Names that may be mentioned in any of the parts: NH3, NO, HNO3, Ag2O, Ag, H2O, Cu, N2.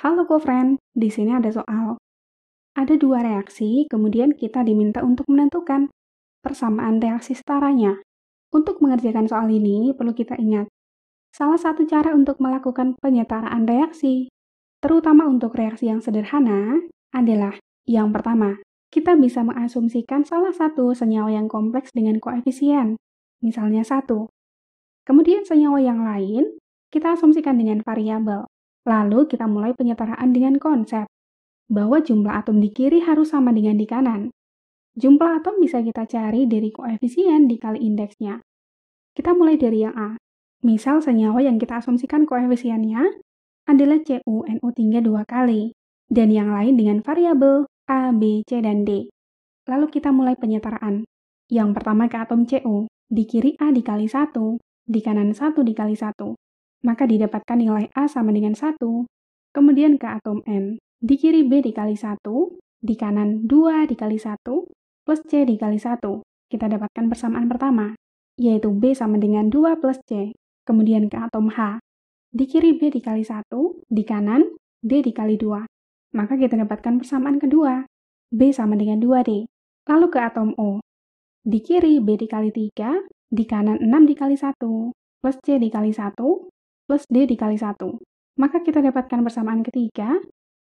Halo co-friend, di sini ada soal. Ada dua reaksi, kemudian kita diminta untuk menentukan persamaan reaksi setaranya. Untuk mengerjakan soal ini, perlu kita ingat, salah satu cara untuk melakukan penyetaraan reaksi, terutama untuk reaksi yang sederhana, adalah yang pertama, kita bisa mengasumsikan salah satu senyawa yang kompleks dengan koefisien, misalnya 1. Kemudian senyawa yang lain, kita asumsikan dengan variabel. Lalu kita mulai penyetaraan dengan konsep bahwa jumlah atom di kiri harus sama dengan di kanan. Jumlah atom bisa kita cari dari koefisien dikali indeksnya. Kita mulai dari yang A. Misal senyawa yang kita asumsikan koefisiennya adalah CuNO3 dua kali, dan yang lain dengan variabel A, B, C, dan D. Lalu kita mulai penyetaraan. Yang pertama ke atom Cu, di kiri A dikali 1, di kanan 1 dikali 1. Maka didapatkan nilai A sama dengan 1, kemudian ke atom N, di kiri B dikali 1, di kanan 2 dikali 1, plus C dikali 1. Kita dapatkan persamaan pertama, yaitu B sama dengan 2 plus C, kemudian ke atom H, di kiri B dikali 1, di kanan D dikali 2. Maka kita dapatkan persamaan kedua, B sama dengan 2D. Lalu ke atom O, di kiri B dikali 3, di kanan 6 dikali 1, plus C dikali 1, plus D dikali 1. Maka kita dapatkan persamaan ketiga,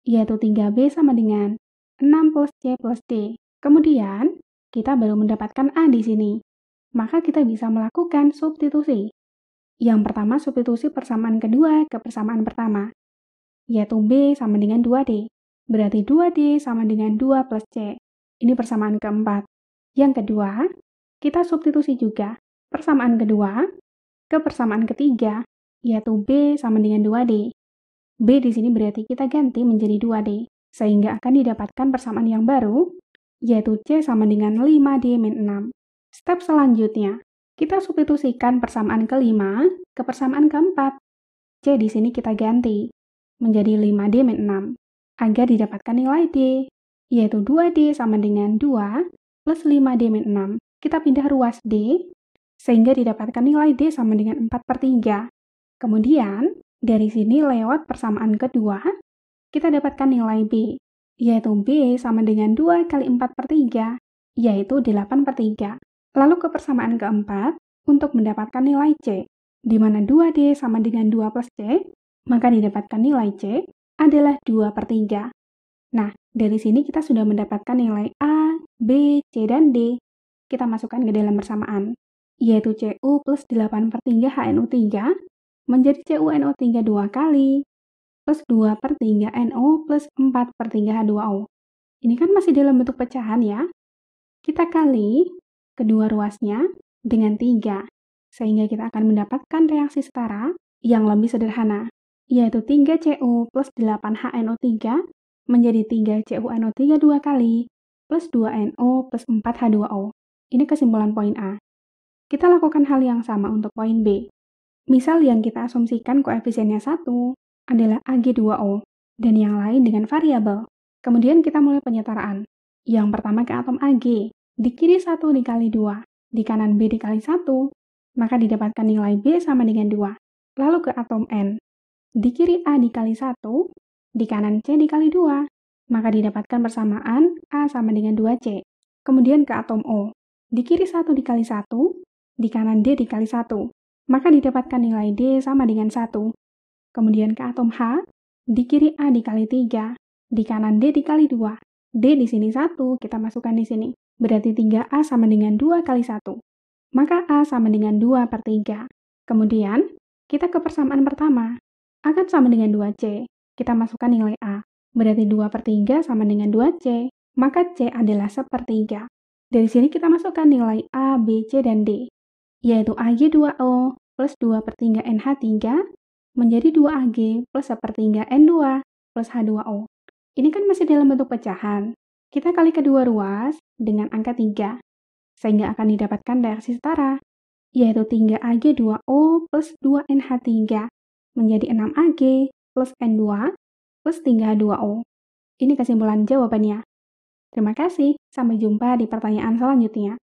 yaitu 3B sama dengan 6 plus C plus D. Kemudian, kita baru mendapatkan A di sini. Maka kita bisa melakukan substitusi. Yang pertama, substitusi persamaan kedua ke persamaan pertama, yaitu B sama dengan 2D. Berarti 2D sama dengan 2 plus C. Ini persamaan keempat. Yang kedua, kita substitusi juga persamaan kedua ke persamaan ketiga, yaitu B sama dengan 2D. B di sini berarti kita ganti menjadi 2D, sehingga akan didapatkan persamaan yang baru, yaitu C sama dengan 5D-6. Step selanjutnya, kita substitusikan persamaan kelima ke persamaan keempat. C di sini kita ganti menjadi 5D-6, agar didapatkan nilai D, yaitu 2D sama dengan 2 plus 5D-6. Kita pindah ruas D, sehingga didapatkan nilai D sama dengan 4/3. Kemudian, dari sini lewat persamaan kedua, kita dapatkan nilai B, yaitu B sama dengan 2 kali 4/3, yaitu 8/3. Lalu ke persamaan keempat, untuk mendapatkan nilai C, di mana 2D sama dengan 2 plus C, maka didapatkan nilai C adalah 2/3. Nah, dari sini kita sudah mendapatkan nilai A, B, C, dan D. Kita masukkan ke dalam persamaan, yaitu Cu plus 8/3 HNO3, menjadi CuNO3 dua kali, plus 2/3 NO, plus 4/3 H2O. Ini kan masih dalam bentuk pecahan ya. Kita kali kedua ruasnya dengan 3, sehingga kita akan mendapatkan reaksi setara yang lebih sederhana, yaitu 3Cu plus 8HNO3 menjadi 3CuNO3 dua kali, plus 2NO, plus 4H2O. Ini kesimpulan poin A. Kita lakukan hal yang sama untuk poin B. Misal yang kita asumsikan koefisiennya 1 adalah Ag2O, dan yang lain dengan variabel. Kemudian kita mulai penyetaraan. Yang pertama ke atom Ag, di kiri 1 dikali 2, di kanan B dikali 1, maka didapatkan nilai B sama dengan 2. Lalu ke atom N, di kiri A dikali 1, di kanan C dikali 2, maka didapatkan persamaan A sama dengan 2C. Kemudian ke atom O, di kiri 1 dikali 1, di kanan D dikali 1. Maka didapatkan nilai D sama dengan 1. Kemudian ke atom H, di kiri A dikali 3, di kanan D dikali 2. D di sini 1, kita masukkan di sini. Berarti 3A sama dengan 2 kali 1. Maka A sama dengan 2/3. Kemudian, kita ke persamaan pertama. A kan sama dengan 2C. Kita masukkan nilai A. Berarti 2/3 sama dengan 2C. Maka C adalah 1/3. Dari sini kita masukkan nilai A, B, C, dan D, yaitu Ag2O plus 2/3 NH3 menjadi 2Ag plus 1/3 N2 plus H2O. Ini kan masih dalam bentuk pecahan. Kita kali kedua ruas dengan angka 3, sehingga akan didapatkan reaksi setara, yaitu 3Ag2O plus 2NH3 menjadi 6Ag plus N2 plus 3H2O. Ini kesimpulan jawabannya. Terima kasih, sampai jumpa di pertanyaan selanjutnya.